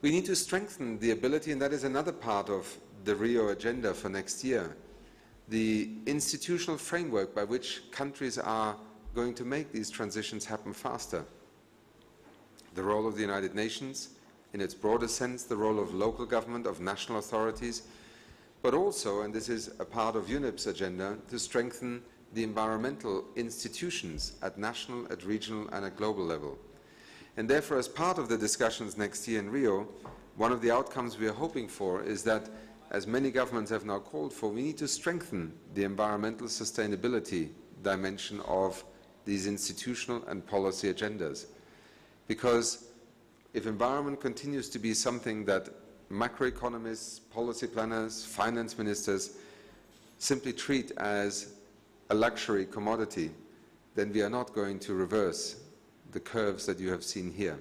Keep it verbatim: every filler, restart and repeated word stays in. We need to strengthen the ability, and that is another part of the Rio agenda for next year, the institutional framework by which countries are going to make these transitions happen faster. The role of the United Nations, in its broader sense, the role of local government, of national authorities, but also, and this is a part of UNEP's agenda, to strengthen the environmental institutions at national, at regional, and at global level. And therefore, as part of the discussions next year in Rio, one of the outcomes we are hoping for is that, as many governments have now called for, we need to strengthen the environmental sustainability dimension of these institutional and policy agendas. Because if environment continues to be something that macroeconomists, policy planners, finance ministers simply treat as a luxury commodity, then we are not going to reverse the curves that you have seen here.